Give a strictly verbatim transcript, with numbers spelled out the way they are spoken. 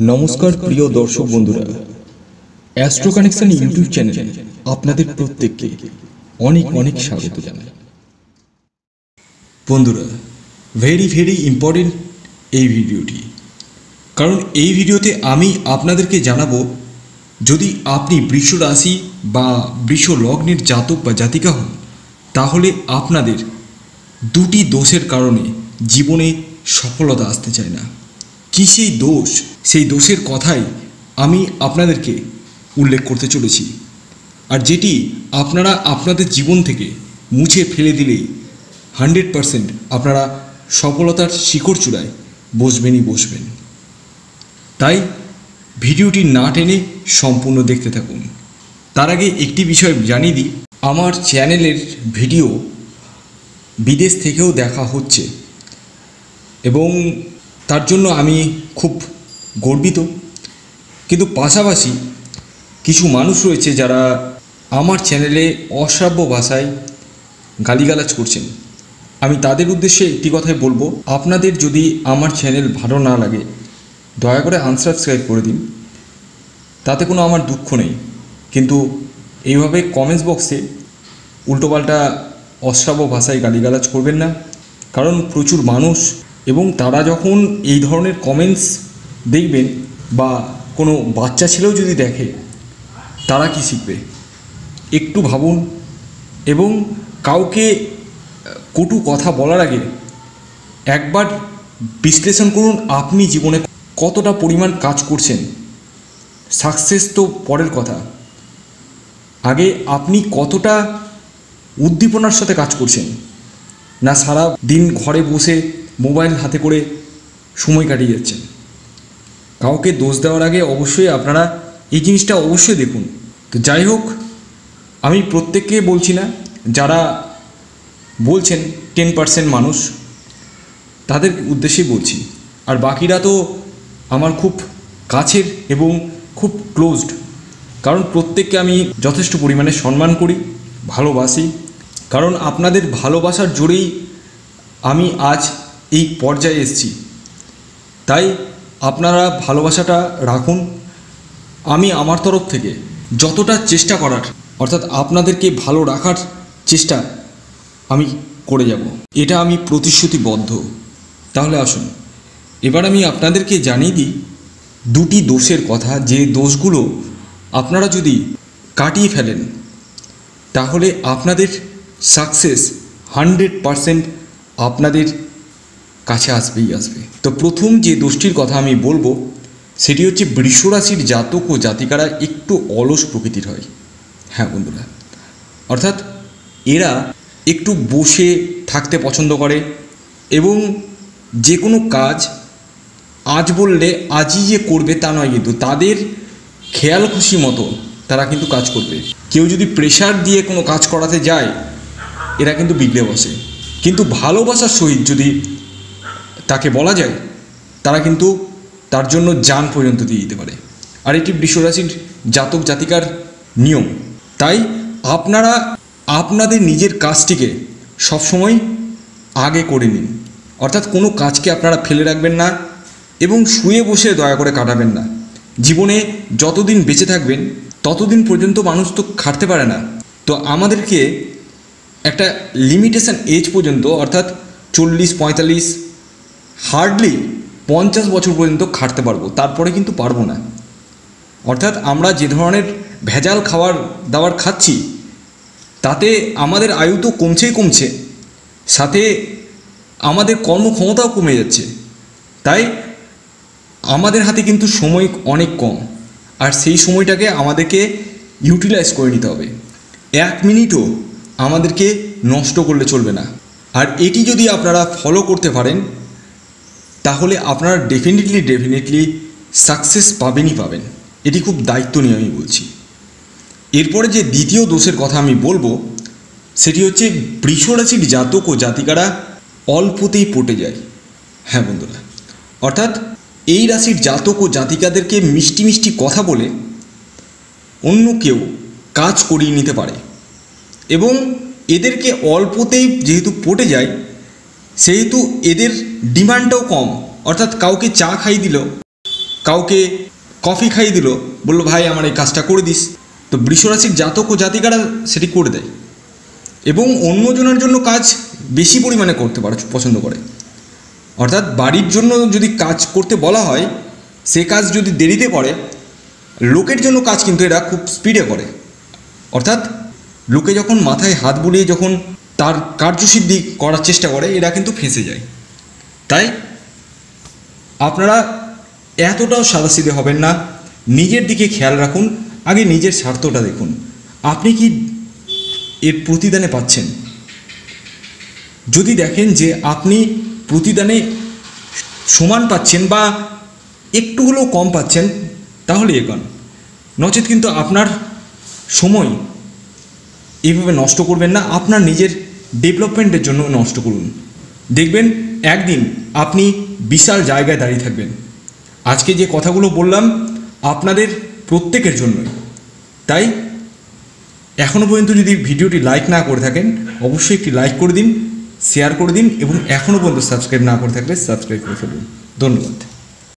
नमस्कार प्रिय दर्शक बंधुरा एस्ट्रो कानेक्शन यूट्यूब चैनल आपनादेर प्रत्येकके अनेक अनेक स्वागत जानाई। बंधुरा भेरि भेरि इम्पोर्टेंट एई भिडियोटी, कारण एई भिडियोते आमी आपनादेरके जानाबो यदि आपनी वृष राशि बा वृष लग्नेर जातक बा जातिका हन ताहले आपनादेर दुटी दोषेर कारणे जीवने सफलता आसते चाय ना। किसी दोष से दोषेर कथाई आमी आपनादेरके उल्लेख करते चलेछि और जेटी आपनारा आपनादेर जीवन थेके मुछे फेले दिलेई हंड्रेड परसेंट आपनारा सफलतार शिखर चूड़ाय बसबेनई बसबेन। ताई भिडियोटी ना टेने सम्पूर्ण देखते थाकुन। तार आगे एकटी विषय जानिये दिई, आमार चैनेलेर भिडियो विदेश थेकेओ देखा होच्छे एबं तार जोन्नो आमी खूब गर्वित। किन्तु पाशापाशी किछु मानुष रयेछे जारा आमार चैनेले अश्राव्य भाषाय गालिगालाज करछेन। आमी तादेर उद्देश्ये एकटी कथाई बोलबो, आपनादेर जोदि आमार चैनेल भालो ना लागे दया करे आनसाबस्क्राइब करे दिन, ताते कोनो आमार दुःख नेई। किन्तु एइभावे कमेंट्स बक्से उल्टोपाल्टा अश्राव्य भाषाय गालिगालाज करबेन ना, कारण प्रचुर मानुष एबं तारा जखन एई धरनेर कमेंट्स देखबेन बा कोनो बाच्चा छेलेओ जोदि देखे तारा कि शिखबे एकटू भाबुन। एबं काउके कटु कथा बलार आगे एकबार विश्लेषण करुन आपनी जीवने कतटा परिमाण काज करछेन। साक्सेस तो परेर कथा, आगे आपनी कतटा उद्दीपनार साथे काज करछेन। ना सारा दिन घरे बसे मोबाइल हाथे करे समय काटिए जाच्छेन। काउके दोष देवार आगे अवश्य आपनारा एई जिनिसटा अवश्य देखुन। तो जाई होक, आमी प्रत्येकके बोलछि ना जारा बोलछेन टेन पार्सेंट मानुष तादेर उद्देश्ये बोलछि, और बाकिरा तो आमार खूब काछेर एबं खूब क्लोजड, कारण प्रत्येकके आमी यथेष्ट परिमाणे सम्मान करी भालोबासी। कारण आपनादेर भालोबासार जोरेई आमी आज এই পর্যায়ে এসেছি। তাই আপনারা ভালোবাসাটা রাখুন। আমি আমার তরফ থেকে যতটা চেষ্টা করার, অর্থাৎ আপনাদেরকে ভালো রাখার চেষ্টা আমি করে যাব, এটা আমি প্রতিশ্রুতিবদ্ধ। তাহলে আসুন এবার আমি আপনাদেরকে জানিয়ে দিই দুটি দোষের কথা, যে দোষগুলো আপনারা যদি কাটিয়ে ফেলেন তাহলে আপনাদের সাকসেস হান্ড্রেড পার্সেন্ট আপনাদের কাছে আসবেই আসবে। তো প্রথম যে দোষটির কথা আমি বলবো সেটি হচ্ছে বৃষ রাশির জাতক ও জাতিকারা একটু অলস প্রকৃতির হয়। হ্যাঁ বন্ধুরা, অর্থাৎ এরা একটু বসে থাকতে পছন্দ করে এবং যে কোনো কাজ আজ বললে আজই যে করবে তা নয়, কিন্তু তাদের খেয়াল খুশি মতো তারা কিন্তু কাজ করবে। কেউ যদি প্রেশার দিয়ে কোনো কাজ করাতে যায় এরা কিন্তু বিগড়ে বসে, কিন্তু ভালোবাসার সহিত যদি তাকে বলা যায় তারা কিন্তু তার জন্য জান পর্যন্ত দিয়ে দিতে পারে। আর এটি বৃষ রাশির জাতক জাতিকার নিয়ম। তাই আপনারা আপনাদের নিজের কাজটিকে সবসময় আগে করে নিন, অর্থাৎ কোনো কাজকে আপনারা ফেলে রাখবেন না এবং শুয়ে বসে দয়া করে কাটাবেন না। জীবনে যতদিন বেঁচে থাকবেন ততদিন পর্যন্ত মানুষ তো খাটতে পারে না, তো আমাদেরকে একটা লিমিটেশন এজ পর্যন্ত, অর্থাৎ চল্লিশ পঁয়তাল্লিশ হার্ডলি পঞ্চাশ বছর পর্যন্ত খাটতে পারবো, তারপরে কিন্তু পারবো না। অর্থাৎ আমরা যে ধরনের ভেজাল খাবার দাবার খাচ্ছি তাতে আমাদের আয়ু তো কমছেই কমছে, সাথে আমাদের কর্মক্ষমতাও কমে যাচ্ছে। তাই আমাদের হাতে কিন্তু সময় অনেক কম, আর সেই সময়টাকে আমাদেরকে ইউটিলাইজ করে নিতে হবে। এক মিনিটও আমাদেরকে নষ্ট করলে চলবে না। আর এটি যদি আপনারা ফলো করতে পারেন তাহলে আপনারা ডেফিনেটলি ডেফিনেটলি সাকসেস পাবেনই পাবেন। এটি খুব দায়িত্ব নিয়ে আমি বলছি। এরপরে যে দ্বিতীয় দোষের কথা আমি বলবো সেটি হচ্ছে বৃষ রাশির জাতক ও জাতিকারা অল্পতেই পটে যায়। হ্যাঁ বন্ধুরা, অর্থাৎ এই রাশির জাতক ও জাতিকাদেরকে মিষ্টি মিষ্টি কথা বলে অন্য কেউ কাজ করিয়ে নিতে পারে, এবং এদেরকে অল্পতেই যেহেতু পটে যায় সেহেতু এদের ডিমান্ডটাও কম। অর্থাৎ কাউকে চা খাই দিল কাউকে কফি খাইয়ে দিল, বলল ভাই আমার এই কাজটা করে দিস, তো বৃষ রাশির জাতক ও জাতিকারা সেটি করে দেয় এবং অন্যজনের জন্য কাজ বেশি পরিমাণে করতে পারে পছন্দ করে। অর্থাৎ বাড়ির জন্য যদি কাজ করতে বলা হয়, সে কাজ যদি দেরিতে পড়ে, লোকের জন্য কাজ কিন্তু এরা খুব স্পিডে করে। অর্থাৎ লোকে যখন মাথায় হাত বুলিয়ে যখন তার কার্যসিদ্ধি করার চেষ্টা করে, এরা কিন্তু ফেঁসে যায়। তাই আপনারা এতটাও সাদাসিধে হবেন না, নিজের দিকে খেয়াল রাখুন, আগে নিজের স্বার্থটা দেখুন, আপনি কি এর প্রতিদানে পাচ্ছেন। যদি দেখেন যে আপনি প্রতিদানে সমান পাচ্ছেন বা একটু হলেও কম পাচ্ছেন, তাহলে এগোন, নচেত কিন্তু আপনার সময় এইভাবে নষ্ট করবেন না, আপনার নিজের ডেভেলপমেন্টের জন্য নষ্ট করুন। দেখবেন একদিন আপনি বিশাল জায়গায় দাঁড়িয়ে থাকবেন। আজকে যে কথাগুলো বললাম আপনাদের প্রত্যেকের জন্যই। তাই এখনও পর্যন্ত যদি ভিডিওটি লাইক না করে থাকেন, অবশ্যই একটি লাইক করে দিন, শেয়ার করে দিন এবং এখনও পর্যন্ত সাবস্ক্রাইব না করে থাকলে সাবস্ক্রাইব করে ফেলুন। ধন্যবাদ।